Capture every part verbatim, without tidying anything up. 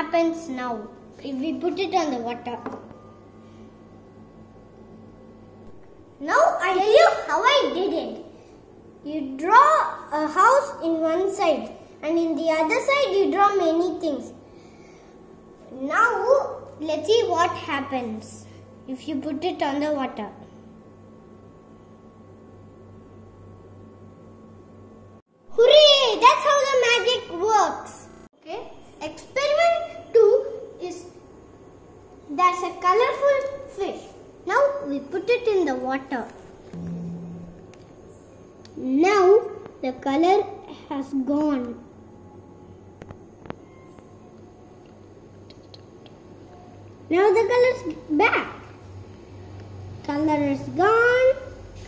happens now if we put it on the water? Now I tell you how I did it. You draw a house in one side and in the other side you draw many things. Now let's see what happens if you put it on the water. Hooray! That's how the magic works. Okay. Experiment two is there's a colorful fish. Now we put it in the water. Now the color has gone. Now the color is back. Color is gone.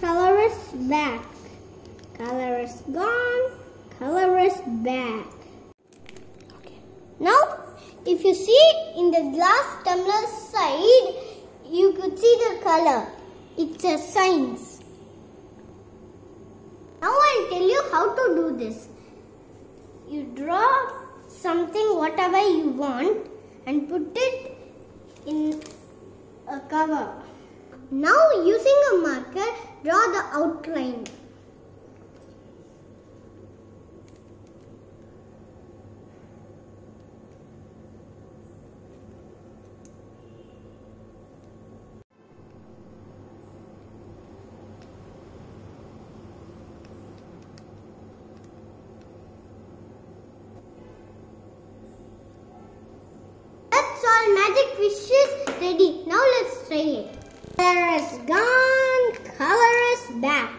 Color is back. Color is gone. Color is back. Okay. Now if you see in the glass tumbler side, you could see the color. It's a science. Now I'll tell you how to do this. You draw something whatever you want and put it in a cover. Now using a marker, draw the outline. Magic fish is ready. Now let's try it. Color is gone. Color is back.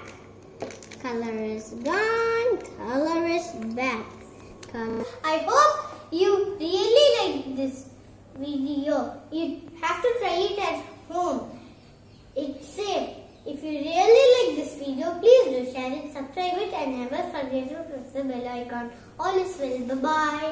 Color is gone. Color is back. Color. I hope you really like this video. You have to try it at home. It's safe. If you really like this video, please do share it, subscribe it, and never forget to press the bell icon. All is well. Bye bye.